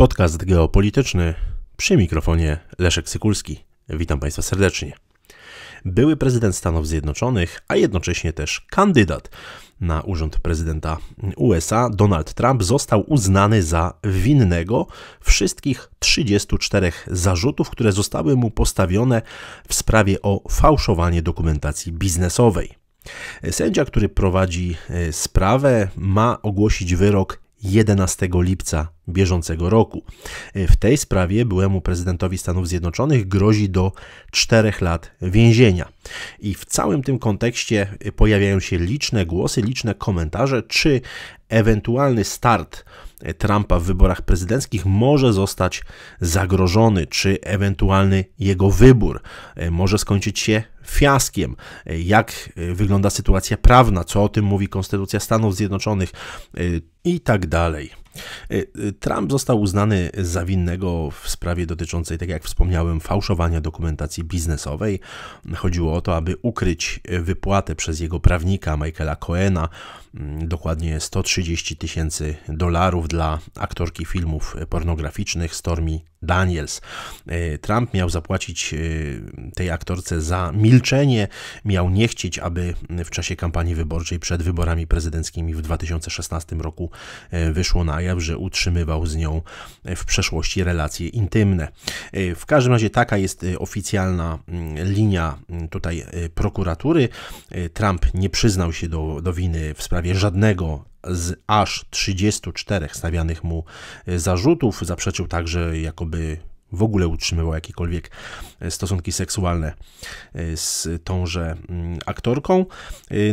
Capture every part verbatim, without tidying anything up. Podcast geopolityczny, przy mikrofonie Leszek Sykulski. Witam Państwa serdecznie. Były prezydent Stanów Zjednoczonych, a jednocześnie też kandydat na urząd prezydenta U S A, Donald Trump, został uznany za winnego wszystkich trzydziestu czterech zarzutów, które zostały mu postawione w sprawie o fałszowanie dokumentacji biznesowej. Sędzia, który prowadzi sprawę, ma ogłosić wyrok jedenastego lipca bieżącego roku. W tej sprawie byłemu prezydentowi Stanów Zjednoczonych grozi do czterech lat więzienia. I w całym tym kontekście pojawiają się liczne głosy, liczne komentarze, czy ewentualny start Trumpa w wyborach prezydenckich może zostać zagrożony, czy ewentualny jego wybór może skończyć się fiaskiem. Jak wygląda sytuacja prawna, co o tym mówi Konstytucja Stanów Zjednoczonych i tak dalej. Trump został uznany za winnego w sprawie dotyczącej, tak jak wspomniałem, fałszowania dokumentacji biznesowej. Chodziło o to, aby ukryć wypłatę przez jego prawnika Michaela Cohena, dokładnie sto trzydzieści tysięcy dolarów dla aktorki filmów pornograficznych Stormy Daniels. Trump miał zapłacić tej aktorce za milczenie, miał nie chcieć, aby w czasie kampanii wyborczej przed wyborami prezydenckimi w dwa tysiące szesnastym roku wyszło na jaw, że utrzymywał z nią w przeszłości relacje intymne. W każdym razie taka jest oficjalna linia tutaj prokuratury. Trump nie przyznał się do, do winy w sprawie żadnego z aż trzydziestu czterech stawianych mu zarzutów. Zaprzeczył także, jakoby w ogóle utrzymywał jakiekolwiek stosunki seksualne z tąże aktorką.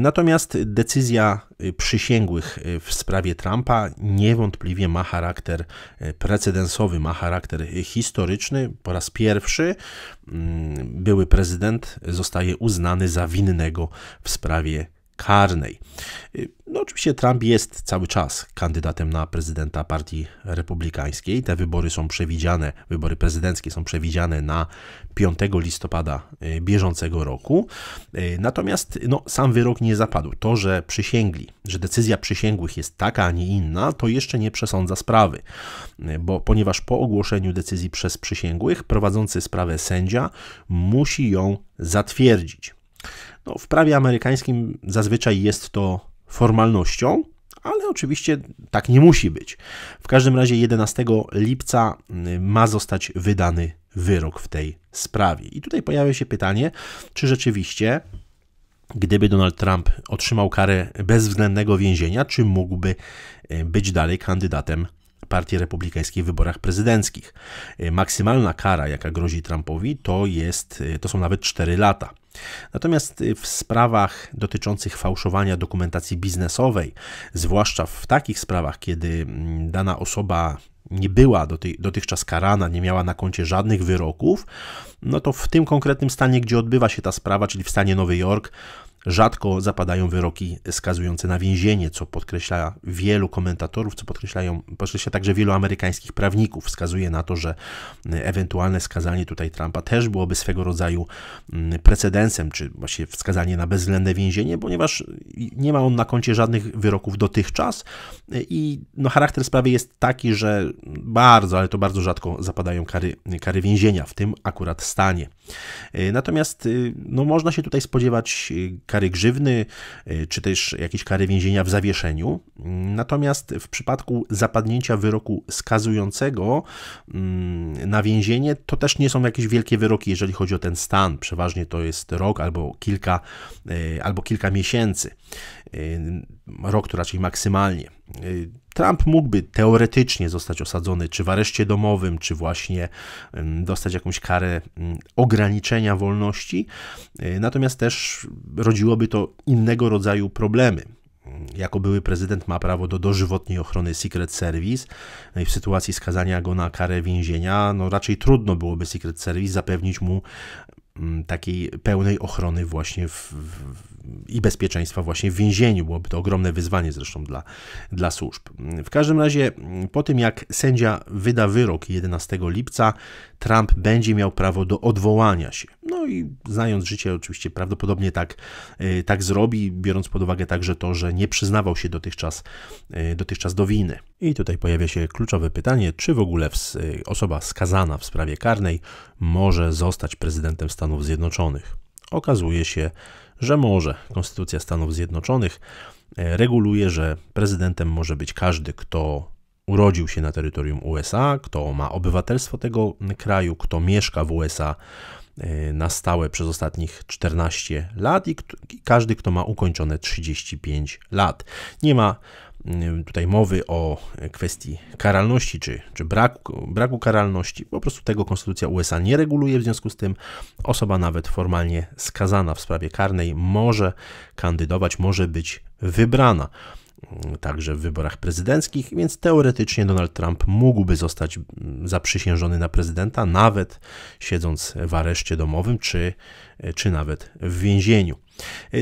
Natomiast decyzja przysięgłych w sprawie Trumpa niewątpliwie ma charakter precedensowy, ma charakter historyczny. Po raz pierwszy były prezydent zostaje uznany za winnego w sprawie karnej. No oczywiście Trump jest cały czas kandydatem na prezydenta partii republikańskiej. Te wybory są przewidziane, wybory prezydenckie są przewidziane na piątego listopada bieżącego roku. Natomiast no, sam wyrok nie zapadł. To, że przysięgli, że decyzja przysięgłych jest taka, a nie inna, to jeszcze nie przesądza sprawy. Bo ponieważ po ogłoszeniu decyzji przez przysięgłych prowadzący sprawę sędzia musi ją zatwierdzić. No, w prawie amerykańskim zazwyczaj jest to formalnością, ale oczywiście tak nie musi być. W każdym razie jedenastego lipca ma zostać wydany wyrok w tej sprawie. I tutaj pojawia się pytanie, czy rzeczywiście, gdyby Donald Trump otrzymał karę bezwzględnego więzienia, czy mógłby być dalej kandydatem partii republikańskiej w wyborach prezydenckich. Maksymalna kara, jaka grozi Trumpowi, to, jest, to są nawet cztery lata. Natomiast w sprawach dotyczących fałszowania dokumentacji biznesowej, zwłaszcza w takich sprawach, kiedy dana osoba nie była dotychczas karana, nie miała na koncie żadnych wyroków, no to w tym konkretnym stanie, gdzie odbywa się ta sprawa, czyli w stanie Nowy Jork, rzadko zapadają wyroki skazujące na więzienie, co podkreśla wielu komentatorów, co podkreślają, podkreśla także wielu amerykańskich prawników. Wskazuje na to, że ewentualne skazanie tutaj Trumpa też byłoby swego rodzaju precedensem, czy właśnie wskazanie na bezwzględne więzienie, ponieważ nie ma on na koncie żadnych wyroków dotychczas i no, charakter sprawy jest taki, że bardzo, ale to bardzo rzadko zapadają kary, kary więzienia, w tym akurat stanie. Natomiast no, można się tutaj spodziewać kary grzywny, czy też jakieś kary więzienia w zawieszeniu. Natomiast w przypadku zapadnięcia wyroku skazującego na więzienie, to też nie są jakieś wielkie wyroki, jeżeli chodzi o ten stan. Przeważnie to jest rok albo kilka, albo kilka miesięcy. Rok to raczej maksymalnie. Trump mógłby teoretycznie zostać osadzony czy w areszcie domowym, czy właśnie dostać jakąś karę ograniczenia wolności, natomiast też rodziłoby to innego rodzaju problemy. Jako były prezydent ma prawo do dożywotniej ochrony Secret Service i w sytuacji skazania go na karę więzienia, no raczej trudno byłoby Secret Service zapewnić mu takiej pełnej ochrony właśnie w, w, i bezpieczeństwa właśnie w więzieniu. Byłoby to ogromne wyzwanie zresztą dla, dla służb. W każdym razie po tym, jak sędzia wyda wyrok jedenastego lipca, Trump będzie miał prawo do odwołania się. No i znając życie, oczywiście prawdopodobnie tak, tak zrobi, biorąc pod uwagę także to, że nie przyznawał się dotychczas, dotychczas do winy. I tutaj pojawia się kluczowe pytanie, czy w ogóle osoba skazana w sprawie karnej może zostać prezydentem Stanów Zjednoczonych. Okazuje się, że może. Konstytucja Stanów Zjednoczonych reguluje, że prezydentem może być każdy, kto urodził się na terytorium U S A, kto ma obywatelstwo tego kraju, kto mieszka w U S A na stałe przez ostatnich czternaście lat i każdy, kto ma ukończone trzydzieści pięć lat. Nie ma tutaj mowy o kwestii karalności czy, czy braku, braku karalności. Po prostu tego Konstytucja U S A nie reguluje, w związku z tym osoba nawet formalnie skazana w sprawie karnej może kandydować, może być wybrana także w wyborach prezydenckich, więc teoretycznie Donald Trump mógłby zostać zaprzysiężony na prezydenta, nawet siedząc w areszcie domowym, czy, czy nawet w więzieniu.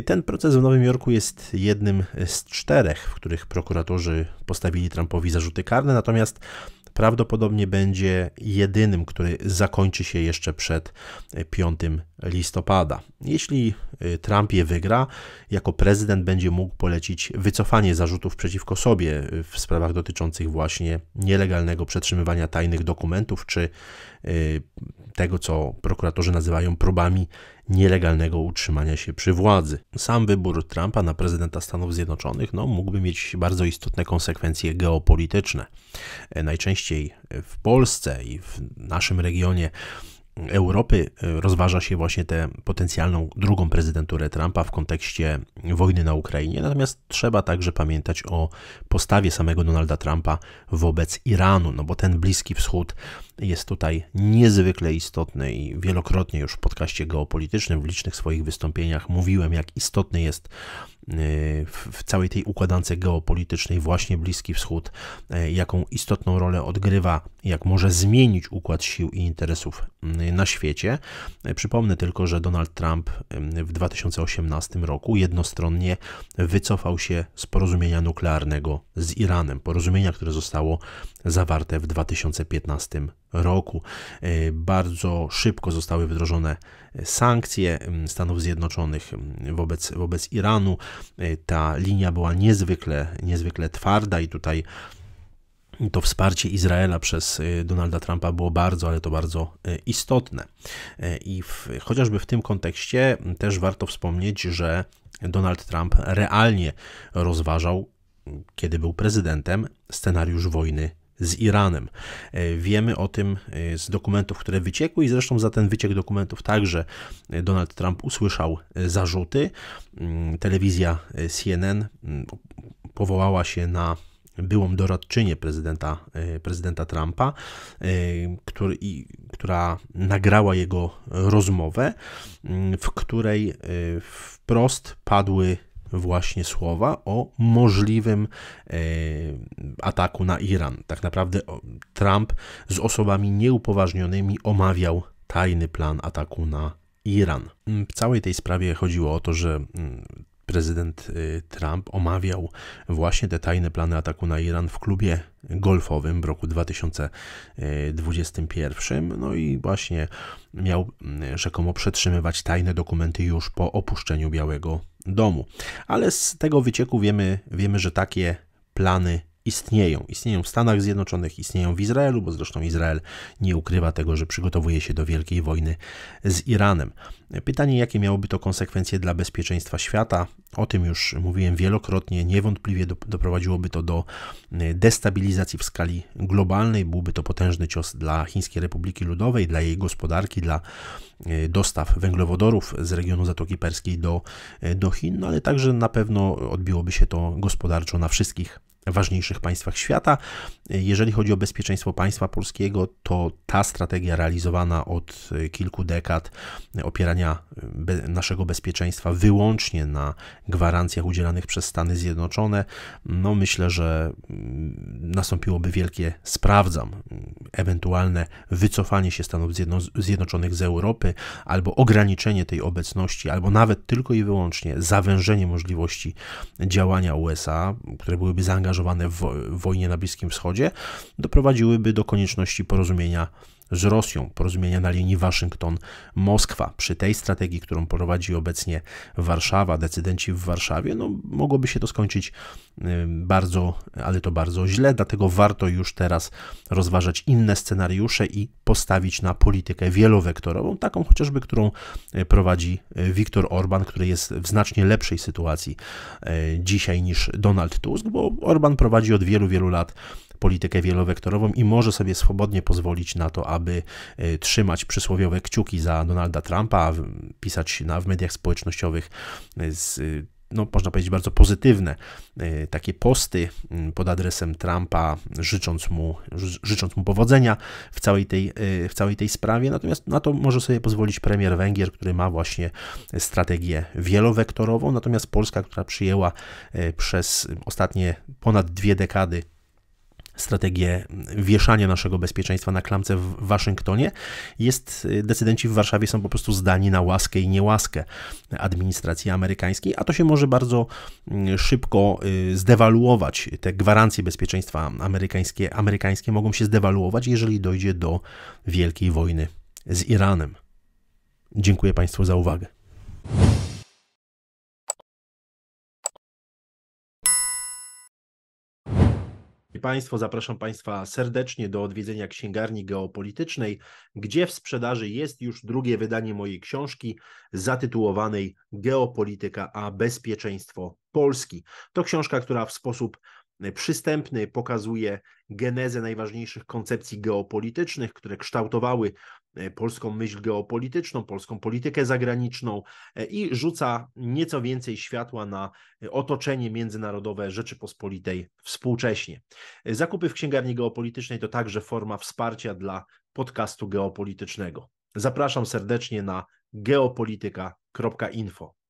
Ten proces w Nowym Jorku jest jednym z czterech, w których prokuratorzy postawili Trumpowi zarzuty karne, natomiast prawdopodobnie będzie jedynym, który zakończy się jeszcze przed piątego listopada. Jeśli Trump je wygra, jako prezydent będzie mógł polecić wycofanie zarzutów przeciwko sobie w sprawach dotyczących właśnie nielegalnego przetrzymywania tajnych dokumentów, czy tego, co prokuratorzy nazywają próbami nielegalnego utrzymania się przy władzy. Sam wybór Trumpa na prezydenta Stanów Zjednoczonych no, mógłby mieć bardzo istotne konsekwencje geopolityczne. Najczęściej w Polsce i w naszym regionie Europy rozważa się właśnie tę potencjalną drugą prezydenturę Trumpa w kontekście wojny na Ukrainie, natomiast trzeba także pamiętać o postawie samego Donalda Trumpa wobec Iranu, no bo ten Bliski Wschód jest tutaj niezwykle istotny i wielokrotnie już w podcaście geopolitycznym, w licznych swoich wystąpieniach mówiłem, jak istotny jest w całej tej układance geopolitycznej właśnie Bliski Wschód, jaką istotną rolę odgrywa, jak może zmienić układ sił i interesów na świecie. Przypomnę tylko, że Donald Trump w dwa tysiące osiemnastym roku jednostronnie wycofał się z porozumienia nuklearnego z Iranem, porozumienia, które zostało zawarte w dwa tysiące piętnastym roku. Bardzo szybko zostały wdrożone sankcje Stanów Zjednoczonych wobec, wobec Iranu. Ta linia była niezwykle, niezwykle twarda i tutaj to wsparcie Izraela przez Donalda Trumpa było bardzo, ale to bardzo istotne. I w, chociażby w tym kontekście też warto wspomnieć, że Donald Trump realnie rozważał, kiedy był prezydentem, scenariusz wojny z Iranem. Wiemy o tym z dokumentów, które wyciekły i zresztą za ten wyciek dokumentów także Donald Trump usłyszał zarzuty. Telewizja C N N powołała się na byłą doradczynię prezydenta, prezydenta Trumpa, który, która nagrała jego rozmowę, w której wprost padły właśnie słowa o możliwym e, ataku na Iran. Tak naprawdę Trump z osobami nieupoważnionymi omawiał tajny plan ataku na Iran. W całej tej sprawie chodziło o to, że prezydent Trump omawiał właśnie te tajne plany ataku na Iran w klubie golfowym w roku dwa tysiące dwudziestym pierwszym. No i właśnie miał rzekomo przetrzymywać tajne dokumenty już po opuszczeniu Białego Domu. Ale z tego wycieku wiemy, wiemy, że takie plany istnieją. Istnieją w Stanach Zjednoczonych, istnieją w Izraelu, bo zresztą Izrael nie ukrywa tego, że przygotowuje się do wielkiej wojny z Iranem. Pytanie, jakie miałoby to konsekwencje dla bezpieczeństwa świata? O tym już mówiłem wielokrotnie. Niewątpliwie doprowadziłoby to do destabilizacji w skali globalnej. Byłby to potężny cios dla Chińskiej Republiki Ludowej, dla jej gospodarki, dla dostaw węglowodorów z regionu Zatoki Perskiej do, do Chin, no ale także na pewno odbiłoby się to gospodarczo na wszystkich ważniejszych państwach świata. Jeżeli chodzi o bezpieczeństwo państwa polskiego, to ta strategia realizowana od kilku dekad opierania be- naszego bezpieczeństwa wyłącznie na gwarancjach udzielanych przez Stany Zjednoczone, no myślę, że nastąpiłoby wielkie sprawdzam. Ewentualne wycofanie się Stanów Zjedno- Zjednoczonych z Europy, albo ograniczenie tej obecności, albo nawet tylko i wyłącznie zawężenie możliwości działania U S A, które byłyby zaangażowane w wojnie na Bliskim Wschodzie, doprowadziłyby do konieczności porozumienia z Rosją, porozumienia na linii Waszyngton-Moskwa. Przy tej strategii, którą prowadzi obecnie Warszawa, decydenci w Warszawie, no mogłoby się to skończyć bardzo, ale to bardzo źle, dlatego warto już teraz rozważać inne scenariusze i postawić na politykę wielowektorową, taką chociażby, którą prowadzi Viktor Orban, który jest w znacznie lepszej sytuacji dzisiaj niż Donald Tusk, bo Orban prowadzi od wielu, wielu lat politykę wielowektorową i może sobie swobodnie pozwolić na to, aby trzymać przysłowiowe kciuki za Donalda Trumpa, pisać na, w mediach społecznościowych z, no, można powiedzieć, bardzo pozytywne takie posty pod adresem Trumpa, życząc mu, życząc mu powodzenia w całej, tej, w całej tej sprawie. Natomiast na to może sobie pozwolić premier Węgier, który ma właśnie strategię wielowektorową, natomiast Polska, która przyjęła przez ostatnie ponad dwie dekady strategię wieszania naszego bezpieczeństwa na klamce w Waszyngtonie, jest, decydenci w Warszawie są po prostu zdani na łaskę i niełaskę administracji amerykańskiej, a to się może bardzo szybko zdewaluować. Te gwarancje bezpieczeństwa amerykańskie, amerykańskie mogą się zdewaluować, jeżeli dojdzie do wielkiej wojny z Iranem. Dziękuję Państwu za uwagę. Państwo, zapraszam Państwa serdecznie do odwiedzenia Księgarni Geopolitycznej, gdzie w sprzedaży jest już drugie wydanie mojej książki zatytułowanej Geopolityka a bezpieczeństwo Polski. To książka, która w sposób przystępny pokazuje genezę najważniejszych koncepcji geopolitycznych, które kształtowały polską myśl geopolityczną, polską politykę zagraniczną i rzuca nieco więcej światła na otoczenie międzynarodowe Rzeczypospolitej współcześnie. Zakupy w Księgarni Geopolitycznej to także forma wsparcia dla podcastu geopolitycznego. Zapraszam serdecznie na geopolityka kropka info.